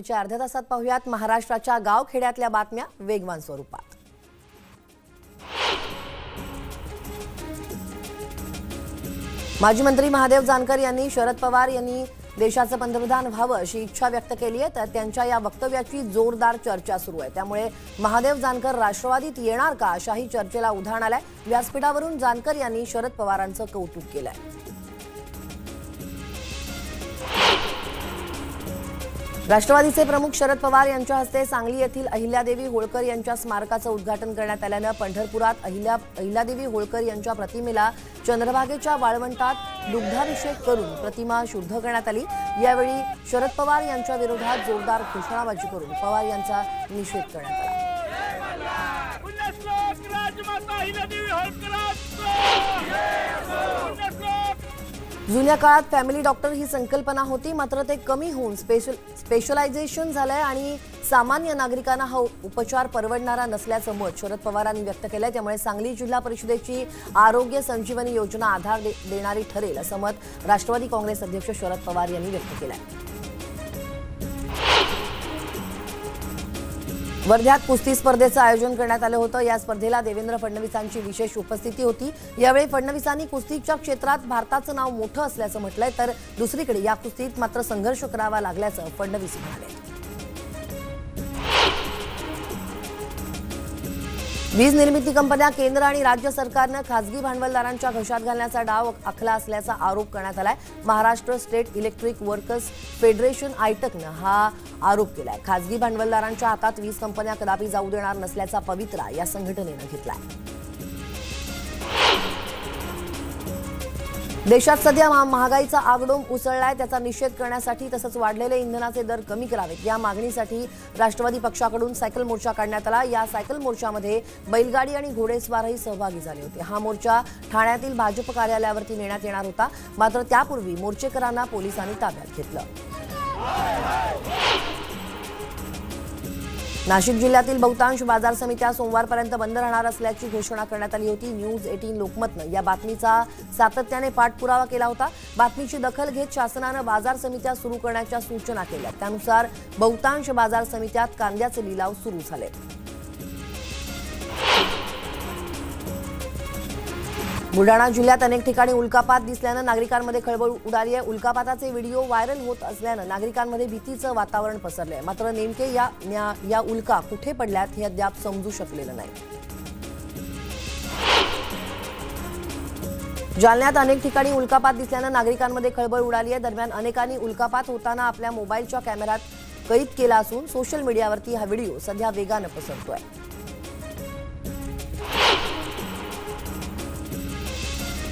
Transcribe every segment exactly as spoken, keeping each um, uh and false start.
अर्ध्या तासात पाहूयात महाराष्ट्राच्या गावखेड्यातल्या बातम्या वेगवान स्वरूपात। माजी मंत्री महादेव जानकर यांनी शरद पवार यांनी देशाचं पंतप्रधान व्हावं अशी इच्छा व्यक्त केली आहे, तर त्यांच्या या वक्तव्याची जोरदार चर्चा सुरू आहे। त्यामुळे महादेव जानकर राष्ट्रवादीत येणार का अशाही चर्चेला उधाण आलंय। व्यासपीठावरून जानकर यांनी शरद पवारांचं कौतुक केलंय। राष्ट्रवादीचे प्रमुख शरद पवार यांच्या हस्ते सांगली येथील अहिल्यादेवी होळकर यांच्या स्मारकाचं उद्घाटन करण्यात आल्यानं पंढरपुरात अहिल्या अहिल्यादेवी होळकर यांच्या प्रतिमेला चंद्रभागेच्या वाळवंटात दुग्धाभिषेक करून प्रतिमा शुद्ध करण्यात आली। यावेळी शरद पवार यांच्या विरोधात जोरदार घोषणाबाजी करून पवार यांचा निषेध करण्यात आला। जुन्या काळात फॅमिली डॉक्टर ही संकल्पना होती, मात्र ते कमी होऊन स्पेशल स्पेशलायझेशन झालंय आणि सामान्य नागरिकांना हा उपचार परवडणारा नसल्याचं मत शरद पवारांनी व्यक्त केलंय। त्यामुळे सांगली जिल्हा परिषदेची आरोग्य संजीवनी योजना आधार दे, देणारी ठरेल असं मत राष्ट्रवादी काँग्रेस अध्यक्ष शरद पवार यांनी व्यक्त केलंय। वर्ध्यात कुस्ती स्पर्धेचं आयोजन करण्यात आलं होतं। या स्पर्धेला देवेंद्र फडणवीसांची विशेष उपस्थिती होती। यावेळी फडणवीसांनी कुस्तीच्या क्षेत्रात भारताचं नाव मोठं असल्याचं म्हटलंय, तर दुसरीकडे या कुस्तीत मात्र संघर्ष करावा लागल्याचं फडणवीस म्हणाले। वीज निर्मिती कंपन्या केंद्र आणि राज्य सरकारनं खासगी भांडवलदारांच्या घशात घालण्याचा डाव आखला असल्याचा आरोप करण्यात आलाय। Maharashtra state electric workers federation आयटकनं हा आरोप केलाय। खासगी भांडवलदारांच्या हातात वीज कंपन्या कदापि जाऊ देणार नसल्याचा पवित्रा या संघटनेनं घेतलाय। देशात सध्या महागाईचा आगडोंब उसळलाय, त्याचा निषेध करण्यासाठी तसंच वाढलेले इंधनाचे दर कमी करावेत या मागणीसाठी राष्ट्रवादी पक्षाकडून सायकल मोर्चा काढण्यात आला। या सायकल मोर्चामध्ये बैलगाडी आणि घोडेस्वारही सहभागी झाले होते। हा मोर्चा ठाण्यातील भाजप कार्यालयावरती नेण्यात येणार होता, मात्र त्यापूर्वी मोर्चेकरांना पोलिसांनी ताब्यात घेतलं। नाशिक जिल्ह्यातील बहुतांश बाजार समित्या सोमवारपर्यंत बंद राहणार असल्याची घोषणा करण्यात आली होती। न्यूज अठरा लोकमतनं या बातमीचा सातत्याने पाठपुरावा केला होता। बातमीची दखल घेत शासनानं बाजार समित्या सुरू करण्याच्या सूचना केल्या। त्यानुसार बहुतांश बाजार समित्यात कांद्याचे लिलाव सुरू झाले। बुलढाणा जिल्ह्यात अनेक ठिकाणी उल्कापात दिसल्यानं नागरिकांमध्ये खळबळ उडाली आहे। उल्कापाताचे व्हिडिओ व्हायरल होत असल्यानं नागरिकांमध्ये भीतीचं वातावरण पसरलंय, मात्र नेमके या, या, या उल्का कुठे पडल्यात हे अद्याप समजू शकलेलं नाही। जालन्यात अनेक ठिकाणी उल्कापात दिसल्यानं नागरिकांमध्ये खळबळ उडाली आहे। दरम्यान अनेकांनी उल्कापात होताना आपल्या मोबाईलच्या कॅमेऱ्यात कैद केला असून सोशल मीडियावरती हा व्हिडिओ सध्या वेगानं पसरतोय।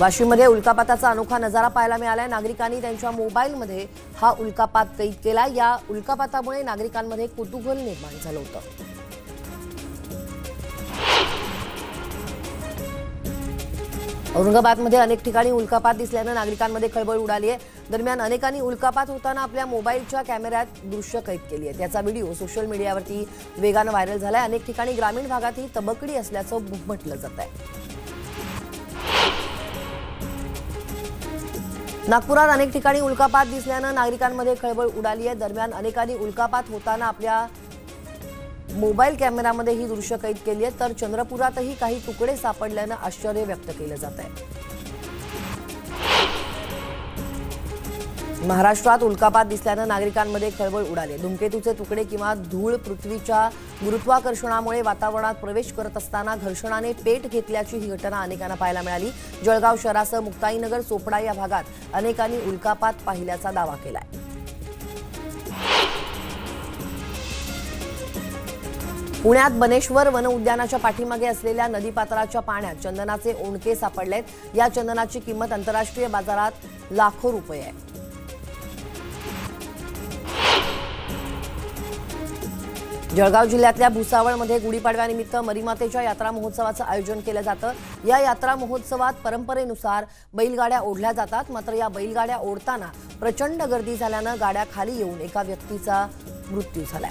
वाशिममध्ये उल्कापाताचा अनोखा नजारा पाहायला मिळालाय। नागरिकांनी त्यांच्या मोबाईलमध्ये हा उल्कापात कैद केला। या उल्कापातामुळे नागरिकांमध्ये कुतूहल निर्माण झालं होतं। औरंगाबादमध्ये अनेक ठिकाणी उल्कापात दिसल्यानं नागरिकांमध्ये खळबळ उडाली आहे। दरम्यान अनेकांनी उल्कापात होताना आपल्या मोबाईलच्या कॅमेऱ्यात दृश्य कैद केली आहे। त्याचा व्हिडिओ सोशल मीडियावरती वेगानं व्हायरल झालाय। अनेक ठिकाणी ग्रामीण भागात ही तबकडी असल्याचं म्हटलं जात आहे। नागपुरात अनेक ठिकाणी उल्कापात दिसल्यानं नागरिकांमध्ये खळबळ उडाली आहे। दरम्यान अनेकांनी उल्कापात होताना आपल्या मोबाईल कॅमेऱ्यामध्ये ही दृश्य कैद केली आहेत, तर चंद्रपुरातही काही तुकडे सापडल्यानं आश्चर्य व्यक्त केलं जात आहे। महाराष्ट्रात उल्कापात दिसल्यानं नागरिकांमध्ये खळबळ उडाली आहे। धूमकेतूचे तुकडे किंवा धूळ पृथ्वीच्या गुरुत्वाकर्षणामुळे वातावरणात प्रवेश करत असताना घर्षणाने पेट घेतल्याची ही घटना अनेकांना पाहायला मिळाली। जळगाव शहरासह मुक्ताईनगर सोपडा या भागात अनेकांनी उल्कापात पाहिल्याचा दावा केलाय। पुण्यात बनेश्वर वन उद्यानाच्या पाठीमागे असलेल्या नदीपात्राच्या पाण्यात चंदनाचे ओंडके सापडलेत। या चंदनाची किंमत आंतरराष्ट्रीय बाजारात लाखो रुपये आहे। जळगाव जिल्ह्यातल्या भुसावळमध्ये गुढीपाडव्यानिमित्त मरीमातेच्या यात्रा महोत्सवाचं आयोजन केलं जातं। या यात्रा महोत्सवात परंपरेनुसार बैलगाड्या ओढल्या जातात, मात्र या बैलगाड्या ओढताना प्रचंड गर्दी झाल्यानं गाड्या खाली येऊन एका व्यक्तीचा मृत्यू झालाय।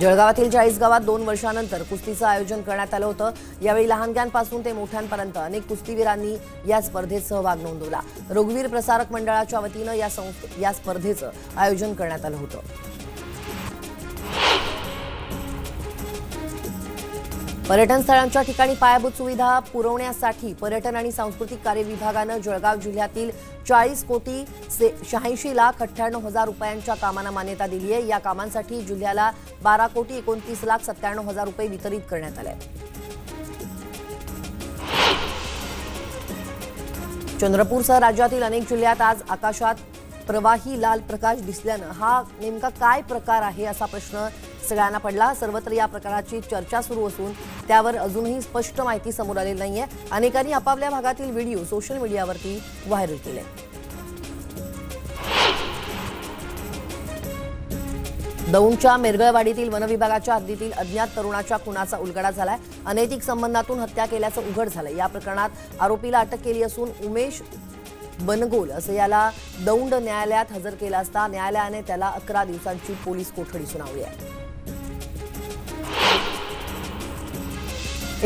जळगावातील चाळीस गावात दोन वर्षांनंतर कुस्तीचं आयोजन करण्यात आलं होतं। यावेळी लहानग्यांपासून ते मोठ्यांपर्यंत अनेक कुस्तीवीरांनी या स्पर्धेत सहभाग नोंदवला। रघुवीर प्रसारक मंडळाच्या वतीनं या या स्पर्धेचं आयोजन करण्यात आलं होतं। पर्यटन स्थळांच्या ठिकाणी पायाभूत सुविधा पुरवण्यासाठी पर्यटन आणि सांस्कृतिक कार्य विभागाने जळगाव जिल्ह्यातील चाळीस कोटी शहाऐंशी लाख अठ्ठ्याण्णव हजार रुपयांच्या कामांना मान्यता दिली आहे। या कामांसाठी जिल्ह्याला बारा कोटी एकोणतीस लाख सत्त्याण्णव हजार रुपये वितरित करण्यात आले आहेत। चंद्रपूरसह राज्यातील अनेक जिल्ह्यात आज आकाशात प्रवाही लाल प्रकाश दिसल्याने हा नेमका काय प्रकार आहे असा प्रश्न सगळ्यांना पडला। सर्वत्र या प्रकाराची चर्चा सुरू असून त्यावर अजूनही स्पष्ट माहिती समोर आलेली नाहीये। अनेकांनी आपापल्या भागातील व्हिडिओ सोशल मीडियावरती व्हायरल केले। दौंडच्या मेरगळवाडीतील वन विभागाच्या हद्दीतील अज्ञात तरुणाच्या खुनाचा उलगडा झालाय। अनैतिक संबंधातून हत्या केल्याचं उघड झालंय। या प्रकरणात आरोपीला अटक केली असून उमेश बनगोल असे याला दौंड न्यायालयात हजर केला असता न्यायालयाने त्याला अकरा दिवसांची पोलीस कोठडी सुनावली आहे।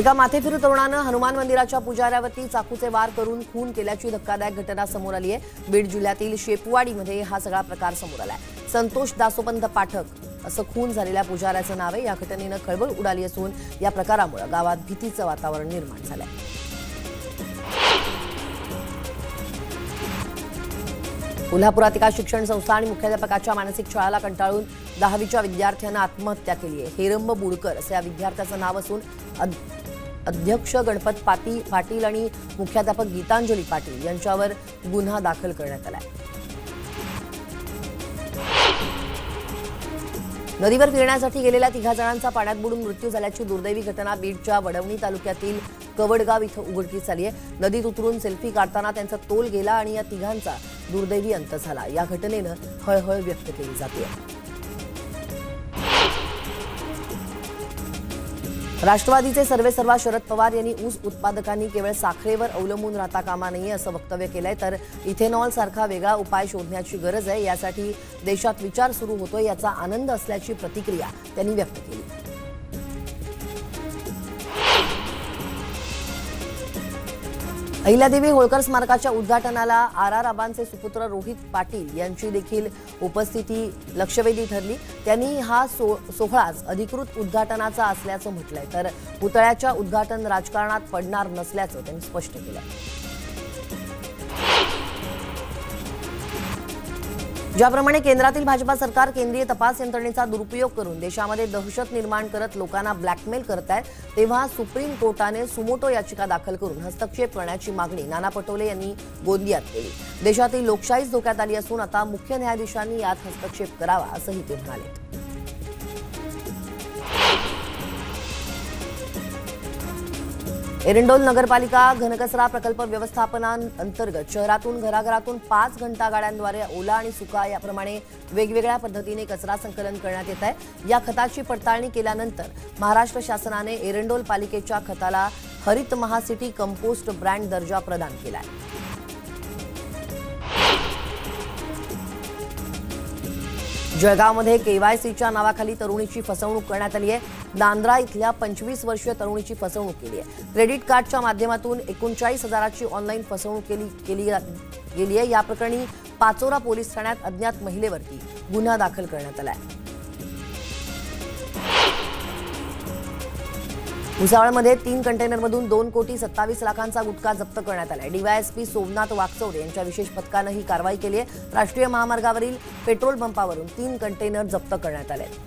एका माथेफिरू तरुणाने हनुमान मंदिराच्या पुजाऱ्यावरती चाकूचे वार करून खून केल्याची धक्कादायक घटना समोर आली आहे। बीड जिल्ह्यातील शेपवाडीमध्ये हा सगळा प्रकार समोर आला आहे। संतोष दासोपंत पाटक असं खून झालेल्या पुजाऱ्याचं नाव आहे। या घटनेनं खळबळ उडाली असून या प्रकारामुळे गावात भीतीचं वातावरण निर्माण झालं आहे। कोल्हापुरात एका शिक्षण संस्था आणि मुख्याध्यापकाच्या मानसिक छळाला कंटाळून दहावीच्या विद्यार्थ्यानं आत्महत्या केली आहे। हेरंब बुडकर असं या विद्यार्थ्याचं नाव असून अध्यक्ष गणपत पाटील आणि मुख्याध्यापक गीतांजली पाटील यांच्यावर गुन्हा दाखल करण्यात आला आहे। नदीवर फिरण्यासाठी गेलेल्या तिघा जणांचा पाण्यात बुडून मृत्यू झाल्याची दुर्दैवी घटना बीडच्या वडवणी तालुक्यातील कवडगाव इथं उघडकीस आली आहे। नदीत उतरून सेल्फी काढताना त्यांचा तोल गेला आणि या तिघांचा दुर्दैवी अंत झाला। या घटनेनं हळहळ व्यक्त केली जाते। राष्ट्रवादीचे सर्वेसर्वा शरद पवार यांनी ऊस उत्पादकांनी केवळ साखरेवर अवलंबून राहता कामा नये असं वक्तव्य केलंय। तर इथेनॉल सारखा वेगळा उपाय शोधण्याची गरज आहे। यासाठी देशात विचार सुरू होतोय याचा आनंद असल्याची प्रतिक्रिया त्यांनी व्यक्त केली। अहिल्यादेवी होळकर स्मारकाच्या उद्घाटनाला आर आर आबांचे सुपुत्र रोहित पाटील यांची देखील उपस्थिती लक्षवेधी ठरली। त्यांनी हा सो सोहळाच अधिकृत उद्घाटनाचा असल्याचं म्हटलंय। तर पुतळ्याच्या उद्घाटन राजकारणात पडणार नसल्याचं त्यांनी स्पष्ट केलं। ज्याप्रमाणे केंद्रातील भाजपा सरकार केंद्रीय तपास यंत्रणेचा दुरुपयोग करून देशामध्ये दहशत निर्माण करत लोकांना ब्लॅकमेल करत आहेत तेव्हा सुप्रीम कोर्टाने सुमोटो याचिका दाखल करून हस्तक्षेप करण्याची मागणी नाना पटोले यांनी गोंदियात केली। देशातील लोकशाहीच धोक्यात आली असून आता मुख्य न्यायाधीशांनी यात हस्तक्षेप करावा असंही ते म्हणाले। एरंडोल नगरपालिका घनकचरा प्रकल्प व्यवस्थापनाअंतर्गत शहरातून घराघरातून पाच घंटा गाड्यांद्वारे ओला आणि सुका याप्रमाणे वेगवेगळ्या पद्धतीने कचरा संकलन करण्यात येत आहे। या खताची पडताळणी केल्यानंतर महाराष्ट्र शासनाने एरंडोल पालिकेच्या खताला हरित महासिटी कंपोस्ट ब्रँड दर्जा प्रदान केला आहे। जळगावमध्ये केवायसीच्या नावाखाली तरुणीची फसवणूक करण्यात आली आहे। नांद्रा इथल्या पंचवीस वर्षीय तरुणीची फसवणूक केली आहे। क्रेडिट कार्डच्या माध्यमातून एकोणचाळीस हजाराची ऑनलाईन फसवणूक केली केली गेली आहे। या प्रकरणी पाचोरा पोलीस ठाण्यात अज्ञात महिलेवरती गुन्हा दाखल करण्यात आला आहे। भुसावळमध्ये तीन कंटेनरमधून दोन कोटी सत्तावीस लाखांचा गुटखा जप्त करण्यात आला आहे। डीवायएसपी सोमनाथ वाकचौरे यांच्या विशेष पथकानं ही कारवाई केली आहे। राष्ट्रीय महामार्गावरील पेट्रोल पंपावरून तीन कंटेनर जप्त करण्यात आले आहेत।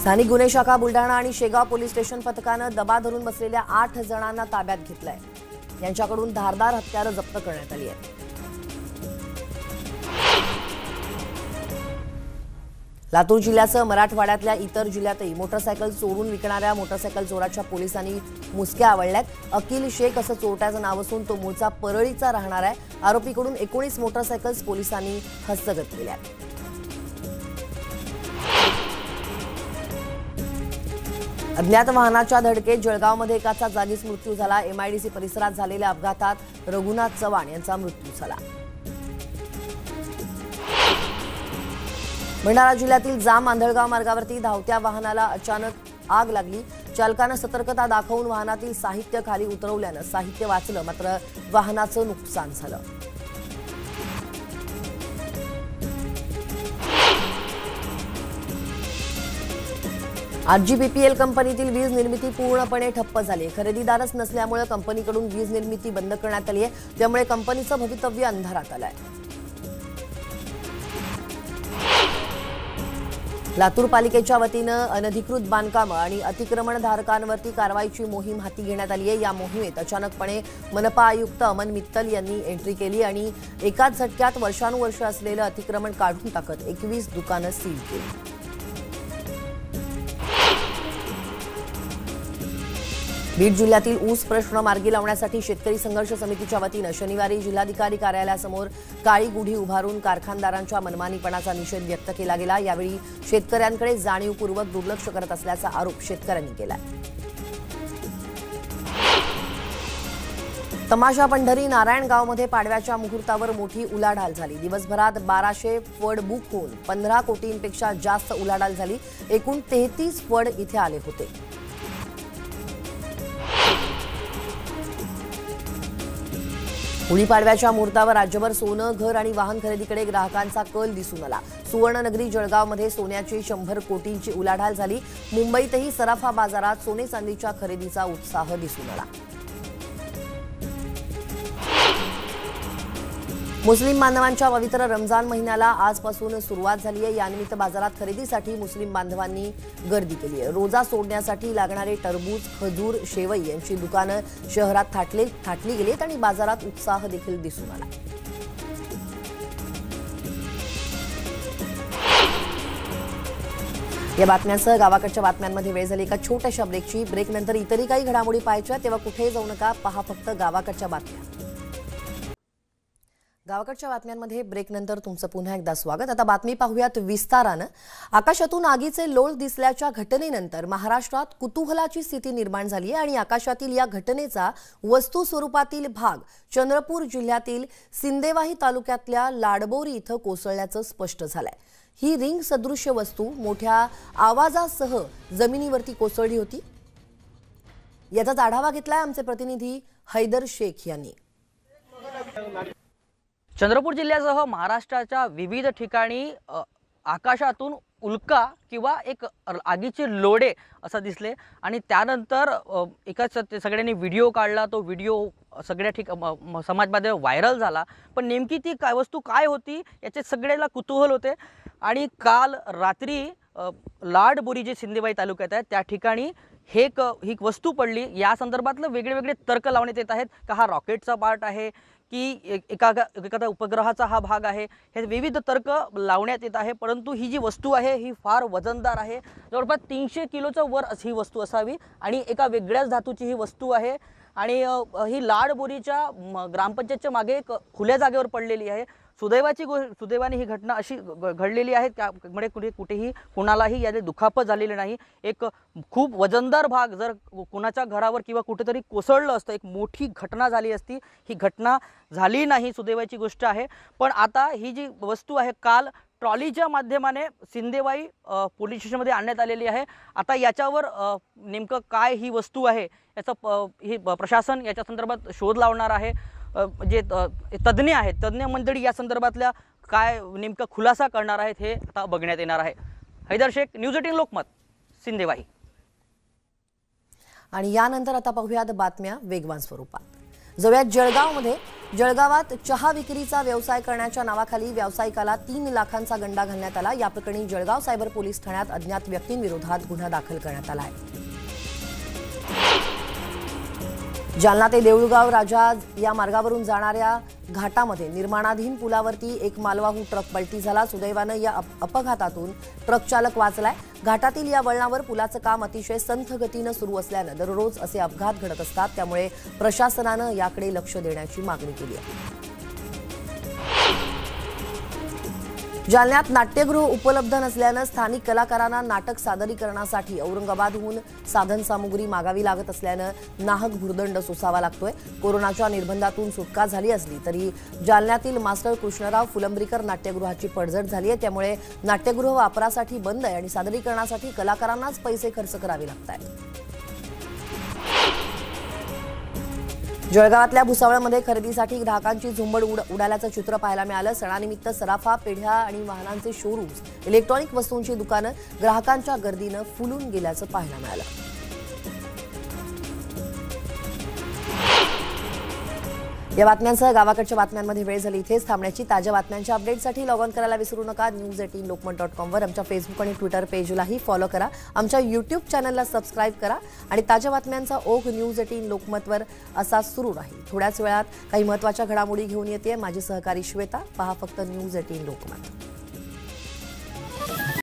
स्थानिक गुन्हे शाखा बुलढाणा आणि शेगाव पोलीस स्टेशन पथकानं दबा धरून बसलेल्या आठ जणांना ताब्यात घेतलं आहे। यांच्याकडून धारदार हत्यारं जप्त करण्यात आली आहेत। लातूर जिल्ह्यासह मराठवाड्यातल्या इतर जिल्ह्यातही मोटरसायकल चोरून विकणाऱ्या मोटरसायकल चोराच्या पोलिसांनी मुसक्या आवळल्यात। अखिल शेख असं चोरट्याचं नाव असून तो मूळचा परळीचा राहणार आहे। आरोपीकडून एकोणीस मोटरसायकल्स पोलिसांनी हस्तगत केल्या। अज्ञात वाहनाच्या धडकेत जळगावमध्ये एकाचा जागीच मृत्यू झाला। एमआयडीसी परिसरात झालेल्या अपघातात रघुनाथ चव्हाण यांचा मृत्यू झाला। भंडारा जिल्ह्यातील जाम आंधळगाव मार्गावरती धावत्या वाहनाला अचानक आग लागली। चालकाने सतर्कता दाखवून वाहनातील साहित्य खाली उतरवल्याने साहित्य वाचलं, मात्र वाहनाचं नुकसान झालं। आरजीबीपीएल कंपनीतील वीज निर्मिती पूर्णपणे ठप्प झाली। खरेदीदारच नसल्यामुळे कंपनीकडून वीज निर्मिती बंद करण्यात आली आहे, त्यामुळे कंपनीचं भवितव्य अंधारात आलं आहे। लातूर पालिकेच्या वतीने अनधिकृत बांधकाम आणि अतिक्रमणधारकांवरती कारवाईची मोहीम हाती घेण्यात आली आहे। या मोहिमेत अचानकपणे मनपा आयुक्त अमन मित्तल यांनी एंट्री केली आणि एकाच झटक्यात वर्षानुवर्ष असलेलं अतिक्रमण काढून टाकत एकवीस दुकानं सील केली। बीड जिल्ह्यातील ऊस प्रश्न मार्गी लावण्यासाठी शेतकरी संघर्ष समितीच्या वतीने शनिवारी जिल्हाधिकारी कार्यालयासमोर काळी गुढी उभारून कारखानदारांच्या मनमानीपणाचा निषेध व्यक्त केला गेला। यावेळी शेतकऱ्यांकडे जाणीवपूर्वक दुर्लक्ष करत असल्याचा आरोप शेतकऱ्यांनी केला। तमाशा पंढरी नारायणगावमध्ये पाडव्याच्या मुहूर्तावर मोठी उलाढाल झाली। दिवसभरात बाराशे फड बुक होऊन पंधरा कोटींपेक्षा जास्त उलाढाल झाली। एकूण तेहतीस फड इथे आले होते। होळी पाडव्याच्या मुहूर्तावर राज्यभर सोनं, घर आणि वाहन खरेदीकडे ग्राहकांचा कल दिसून आला। सुवर्णनगरी जळगावमध्ये सोन्याची शंभर कोटींची उलाढाल झाली। मुंबईतही सराफा बाजारात सोने चांदीच्या खरेदीचा उत्साह दिसून आला। मुस्लिम बांधवांच्या पवित्र रमजान महिन्याला आजपासून सुरुवात झाली आहे। यानिमित्त बाजारात खरेदीसाठी मुस्लिम बांधवांनी गर्दी केली आहे। रोजा सोडण्यासाठी लागणारे टरबूज, खजूर, शेवई यांची दुकानं शहरात थाटले थाटली गेली आणि बाजारात उत्साह देखील दिसून आला। या बातम्यांसह गावाकडच्या बातम्यांमध्ये वेळ झाली एका छोट्याशा ब्रेकची। ब्रेकनंतर इतरही काही घडामोडी पाहायच्या तेव्हा कुठेही जाऊ नका, पहा फक्त गावाकडच्या बातम्या। गावाकडच्या बातम्यांमध्ये ब्रेकनंतर तुमचं पुन्हा एकदा स्वागत। आता बातमी पाहूयात विस्तारानं। आकाशातून आगीचे लोळ दिसल्याच्या घटनेनंतर महाराष्ट्रात कुतूहलाची स्थिती निर्माण झाली आहे आणि आकाशातील या घटनेचा वस्तू स्वरूपातील भाग चंद्रपूर जिल्ह्यातील सिंदेवाही तालुक्यातल्या लाडबोरी इथं कोसळल्याचं स्पष्ट झालंय। ही रिंग सदृश्य वस्तू मोठ्या आवाजासह जमिनीवरती कोसळली होती। याचाच आढावा घेतलाय आमचे प्रतिनिधी हैदर शेख यांनी। चंद्रपूर जिल्ह्यासह महाराष्ट्राच्या विविध ठिकाणी आकाशातून उल्का किंवा एक आगीचे लोळे असं दिसले आणि त्यानंतर एकाच सगळ्यांनी व्हिडिओ काढला। तो व्हिडिओ सगळ्या ठिक समाज माध्यमावर व्हायरल झाला, पण नेमकी ती काय वस्तू काय होती याचे सगळ्याला कुतूहल होते। आणि काल रात्री लाडबोरी जे सिंदेवाही तालुक्यात आहे त्या ठिकाणी हे एक ही वस्तू पडली। या संदर्भातलं वेगळेवेगळे तर्क लावण्यात येत आहेत का हा रॉकेटचा पार्ट आहे की एका एखादा उपग्रहाचा हा भाग आहे, हे विविध तर्क लावण्यात येत आहे। परंतु ही जी वस्तू आहे ही फार वजनदार आहे, जवळपास तीनशे किलोच्या वर ही वस्तू असावी आणि एका वेगळ्याच धातूची ही वस्तू आहे आणि ही लाडबोरीच्या ग्रामपंचायतच्या मागे एक खुल्या जागेवर पडलेली आहे। सुदैवाची गो सुदैवाने ही घटना अशी घडलेली आहे त्यामुळे कुठे कुठेही कुणालाही याने दुखापत झालेली नाही। एक खूप वजनदार भाग जर कुणाच्या घरावर किंवा कुठेतरी कोसळलं असतं एक मोठी घटना झाली असती, ही घटना झाली नाही, सुदैवाची गोष्ट आहे। पण आता ही जी वस्तू आहे काल ट्रॉलीच्या माध्यमाने सिंदेवाई पोलीस स्टेशनमध्ये आणण्यात आलेली आहे। आता याच्यावर नेमकं काय ही वस्तू आहे याचं हे प्रशासन याच्या संदर्भात शोध लावणार आहे। जे तज्ञ आहेत तज्ञ मंडळी या संदर्भातल्या काय नेमका खुलासा करणार आहेत हे आता बघण्यात येणार आहे। Haider Shaikh, news eighteen Lokmat, Sindewahi. आणि यानंतर आता पाहूयात बातम्या वेगवान स्वरूपात। जवळ्यात जळगावमध्ये जळगावात चहा विक्रीचा व्यवसाय करण्याच्या नावाखाली व्यावसायिकाला तीन लाखांचा गंडा घालण्यात आला। या प्रकरणी जळगाव सायबर पोलीस ठाण्यात अज्ञात व्यक्तींविरोधात गुन्हा दाखल करण्यात आला आहे। जालना ते देऊळगाव राजा या मार्गावरून जाणाऱ्या घाटामध्ये निर्माणाधीन पुलावरती एक मालवाहू ट्रक पलटी झाला। सुदैवानं या अपघातातून ट्रक चालक वाचलाय। घाटातील या वळणावर पुलाचं काम अतिशय संथ गतीनं सुरू असल्यानं दररोज असे अपघात घडत असतात, त्यामुळे प्रशासनानं याकडे लक्ष देण्याची मागणी केली आहे। जालन्यात नाट्यगृह उपलब्ध नसल्याने स्थानिक कलाकारांना नाटक सादरीकरणासाठी औरंगाबादहून साधन सामुग्री मागावी लागत असल्याने नाहक भुर्दंड सोसावा लागतोय। कोरोनाच्या निर्बंधातून सुटका झाली असली तरी जालन्यातील मास्टर कृष्णराव फुलंब्रीकर नाट्यगृहाची पडझड झाली आहे। त्यामुळे नाट्यगृह वापरासाठी बंद आहे आणि सादरीकरणासाठी कलाकारांनाच पैसे खर्च करावे लागतात। जळगावातल्या भुसावळमध्ये खरेदीसाठी ग्राहकांची झुंबड उडाल्याचं चित्र पाहायला मिळालं। सणानिमित्त सराफा, पेढ्या आणि वाहनांचे शोरूम्स, इलेक्ट्रॉनिक वस्तूंची दुकानं ग्राहकांच्या गर्दीनं फुलून गेल्याचं पाहायला मिळालं। या बातम्यांसह गावाकडच्या बातम्यांमध्ये वेळ झाली इथेच थांबण्याची। ताज्या बातम्यांच्या अपडेटसाठी लॉग ऑन करायला विसरू नका। न्यूज एटीन लोकमत डॉट कॉमवर आमच्या फेसबुक आणि ट्विटर पेजलाही फॉलो करा। आमच्या यूट्यूब चॅनलला सबस्क्राईब करा आणि ताज्या बातम्यांचा ओघ न्यूज एटीन लोकमतवर असा सुरू राहील। थोड्याच वेळात काही महत्त्वाच्या घडामोडी घेऊन येते माझी सहकारी श्वेता। पहा फक्त न्यूज एटीन लोकमत।